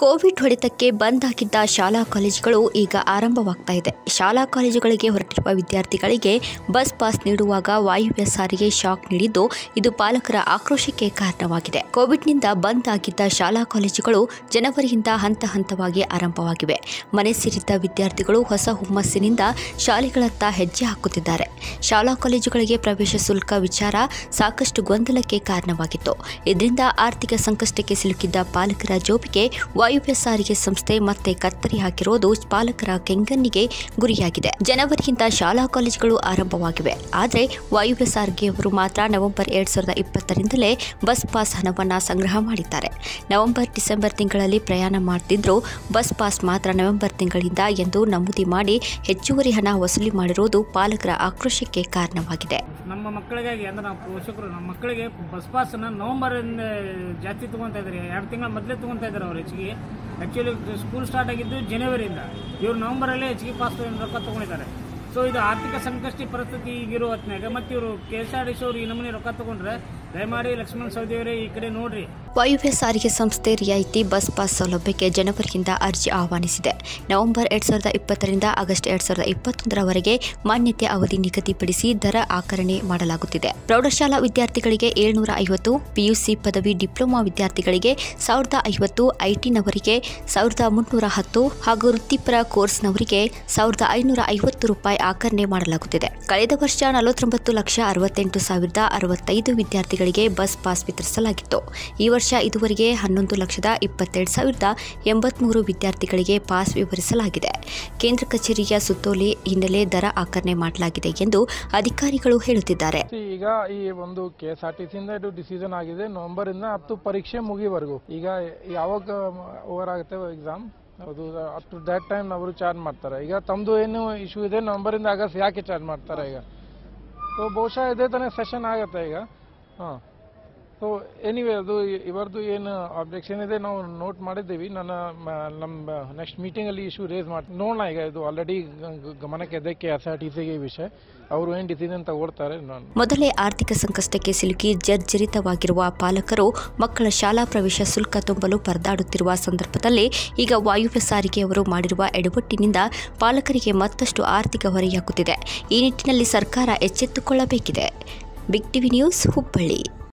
Covid ಹೊಡೆತಕ್ಕೆ ಬಂದ್ ಆಗಿದ್ದ ಶಾಲಾ ಕಾಲೇಜುಗಳು ಈಗ ಆರಂಭವಾಗ್ತಾ ಇದೆ. ಶಾಲಾ ಕಾಲೇಜುಗಳಿಗೆ ಹೊರಟಿರುವ ವಿದ್ಯಾರ್ಥಿಗಳಿಗೆ ಬಸ್ ಪಾಸ್ ನೀಡುವಾಗ ವಾಯುವ್ಯ ಸಾರಿಗೆ ಶಾಕ್ ನೀಡಿದ್ದು ಇದು ಪಾಲಕರ ಆಕ್ರೋಶಕ್ಕೆ ಕಾರಣವಾಗಿದೆ. ಕೋವಿಡ್ನಿಂದ ಬಂದ್ ಆಗಿದ್ದ ಶಾಲಾ ಕಾಲೇಜುಗಳು ಜನವರಿಯಿಂದ ಹಂತ ಹಂತವಾಗಿ ಆರಂಭವಾಗಿವೆ. ಮನೆ ಸೇರಿದ್ದ ವಿದ್ಯಾರ್ಥಿಗಳು ಹೊಸ ಹುಮ್ಮಸ್ಸಿನಿಂದ ಶಾಲೆಗಳತ್ತ ಹೆಜ್ಜೆ ಹಾಕುತ್ತಿದ್ದಾರೆ. ಶಾಲಾ ಕಾಲೇಜುಗಳಿಗೆ ಪ್ರವೇಶ ಶುಲ್ಕ ವಿಚಾರ ಸಾಕಷ್ಟು ಗೊಂದಲಕ್ಕೆ ಕಾರಣವಾಗಿತ್ತು. ಇದರಿಂದ ಆರ್ಥಿಕ ಸಂಕಷ್ಟಕ್ಕೆ ಸಿಲುಕಿದ್ದ ಪಾಲಕರ ಜೋಬಿಗೆ ವಾಯುವ್ಯ ಸಾರಿಗೆ ಸಂಸ್ಥೆ ಮತ್ತೆ ಕತ್ತರಿ ಹಾಕಿರೋದು ಪಾಲಕರ ಕೆಂಗಣ್ಣಿಗೆ ಗುರಿಯಾಗಿದೆ. ಜನವರಿಯಿಂದ ಶಾಲಾ ಕಾಲೇಜುಗಳು ಆರಂಭವಾಗಿವೆ, ಆದರೆ ವಾಯುವ್ಯ ಸಾರಿಗೆಯವರು ಮಾತ್ರ ನವೆಂಬರ್ 2020ರಿಂದಲೇ ಬಸ್ ಪಾಸ್ ಹಣವನ್ನು ಸಂಗ್ರಹ ಮಾಡಿದ್ದಾರೆ. ನವೆಂಬರ್-ಡಿಸೆಂಬರ್ ತಿಂಗಳಲ್ಲಿ ಪ್ರಯಾಣ ಮಾಡ್ತಿದ್ರು, ಬಸ್ ಪಾಸ್ ಮಾತ್ರ ನವೆಂಬರ್ ತಿಂಗಳಿಂದ ಎಂದು ನಮೂದಿ ಮಾಡಿ ಹೆಚ್ಚುವರಿ ಹಣ ವಸೂಲಿ ಮಾಡಿರೋದು ಪಾಲಕರ ಆಕ್ರೋಶಕ್ಕೆ ಕಾರಣವಾಗಿದೆ. ನಮ್ಮ ಮಕ್ಕಳಿಗಾಗಿ ಅಂದ್ರೆ ನಾವು ಪೋಷಕರು ನಮ್ಮ ಮಕ್ಕಳಿಗೆ ಬಸ್ ಪಾಸ್ ನವೆಂಬರ್ ಜಾಸ್ತಿ ತಗೊಂತ ಇದ್ದಾರೆ, 2 ತಿಂಗಳ ಮೊದಲೇ ತಗೊಂತ ಇದ್ದಾರೆ. ಅವ್ರು ಹೆಚ್ಚಿಗೆ ಆ್ಯಕ್ಚುಲಿ ಸ್ಕೂಲ್ ಸ್ಟಾರ್ಟ್ ಆಗಿದ್ದು ಜನವರಿಯಿಂದ, ಇವರು ನವೆಂಬರಲ್ಲೇ ಹೆಚ್ಚಿಗೆ ಪಾಸ್ ರೊಕ್ಕ ತೊಗೊಂಡಿದ್ದಾರೆ. ಸೊ ಇದು ಆರ್ಥಿಕ ಸಂಕಷ್ಟ ಪರಿಸ್ಥಿತಿ ಈಗಿರೋ ಹೊತ್ತಿನಾಗ ಮತ್ತು ಇವರು KSRTC ಅವರು ಈ ನಮೂನೆ ರೊಕ್ಕ ತೊಗೊಂಡ್ರೆ ದಯಮಾಡಿ ಲಕ್ಷ್ಮಣ ಸವದಿ ಅವರೇ ಈ ಕಡೆ ನೋಡ್ರಿ. ವಾಯುವ್ಯ ಸಾರಿಗೆ ಸಂಸ್ಥೆ ರಿಯಾಯಿತಿ ಬಸ್ ಪಾಸ್ ಸೌಲಭ್ಯಕ್ಕೆ ಜನವರಿಯಿಂದ ಅರ್ಜಿ ಆಹ್ವಾನಿಸಿದೆ. ನವೆಂಬರ್ 2020ರಿಂದ ಆಗಸ್ಟ್ 2021ರವರೆಗೆ ಮಾನ್ಯತೆ ಅವಧಿ ನಿಗದಿಪಡಿಸಿ ದರ ಆಕರಣೆ ಮಾಡಲಾಗುತ್ತಿದೆ. ಪ್ರೌಢಶಾಲಾ ವಿದ್ಯಾರ್ಥಿಗಳಿಗೆ 750, PUC ಪದವಿ ಡಿಪ್ಲೊಮಾ ವಿದ್ಯಾರ್ಥಿಗಳಿಗೆ 1050, ಐಟಿನವರಿಗೆ 1310 ಹಾಗೂ ವೃತ್ತಿಪರ ಕೋರ್ಸ್ನವರಿಗೆ 1550 ರೂಪಾಯಿ ಆಕರಣೆ ಮಾಡಲಾಗುತ್ತಿದೆ. ಕಳೆದ ವರ್ಷ 49,68,065 ವಿದ್ಯಾರ್ಥಿಗಳಿಗೆ ಬಸ್ ಪಾಸ್ ವಿತರಿಸಲಾಗಿತ್ತು. ಈ ವರ್ಷ ಇದುವರೆಗೆ 11,22,083 ವಿದ್ಯಾರ್ಥಿಗಳಿಗೆ ಪಾಸ್ ವಿವರಿಸಲಾಗಿದೆ. ಕೇಂದ್ರ ಕಚೇರಿಯ ಸುತ್ತೋಲೆ ಹಿನ್ನೆಲೆ ದರ ಆಕರಣೆ ಮಾಡಲಾಗಿದೆ ಎಂದು ಅಧಿಕಾರಿಗಳು ಹೇಳುತ್ತಿದ್ದಾರೆ. ಈಗ ಈ ಒಂದು KSRTCಯಿಂದ ಇದು ಡಿಸಿಷನ್ ಆಗಿದೆ. ನವೆಂಬರಿಂದ 10 ಪರೀಕ್ಷೆ ಮುಗಿವರೆಗೂ ಈಗ ಯಾವಾಗ ಓವರ್ ಆಗುತ್ತೆ ಎಕ್ಸಾಮ್, ಅದು ಅಪ್ ಟು ದಟ್ ಟೈಮ್ ಅವರು ಚಾರ್ಜ್ ಮಾಡ್ತಾರೆ. ಈಗ ತಮ್ಮದು ಏನು ಇಶ್ಯೂ ಇದೆ, ನವೆಂಬರಿಂದ ಆಗಸ್ಟ್ ಯಾಕೆ ಚಾರ್ಜ್ ಮಾಡ್ತಾರೆ? ಈಗ ಬಹುಶಃ ಇದೇ ತಾನೇ ಸೆಷನ್ ಆಗುತ್ತೆ ಈಗ. ಹಾಂ, ಸೊ ಎನಿವೇ ಅದು ಇವರದು ಏನು ಅಬ್ಜೆಕ್ಷನ್ ಇದೆ ನಾವು ನೋಟ್ ಮಾಡಿದ್ದೀವಿ. ನಮ್ಮ ನೆಕ್ಸ್ಟ್ ಮೀಟಿಂಗಲ್ಲಿ ಇಶ್ಯೂ ರೇಸ್ ಮಾಡಿ ನೋಡೋಣ. ಈಗ ಇದು ಆಲ್ರೆಡಿ ಗಮನಕ್ಕೆ ಇದೆ KSRTCಗೆ ಈ ವಿಷಯ, ಅವರು ಏನು ಡಿಸಿಷನ್ ತಗೊಳ್ತಾರೆ. ಮೊದಲೇ ಆರ್ಥಿಕ ಸಂಕಷ್ಟಕ್ಕೆ ಸಿಲುಕಿ ಜರ್ಜರಿತವಾಗಿರುವ ಪಾಲಕರು ಮಕ್ಕಳ ಶಾಲಾ ಪ್ರವೇಶ ಶುಲ್ಕ ತುಂಬಲು ಪರದಾಡುತ್ತಿರುವ ಸಂದರ್ಭದಲ್ಲಿ ಈಗ ವಾಯುವ್ಯ ಸಾರಿಗೆಯವರು ಮಾಡಿರುವ ಎಡವಟ್ಟಿನಿಂದ ಪಾಲಕರಿಗೆ ಮತ್ತಷ್ಟು ಆರ್ಥಿಕ ಹೊರೆಯಾಗುತ್ತಿದೆ. ಈ ನಿಟ್ಟಿನಲ್ಲಿ ಸರ್ಕಾರ ಎಚ್ಚೆತ್ತುಕೊಳ್ಳಬೇಕಿದೆ. BIG TV news, Hubballi.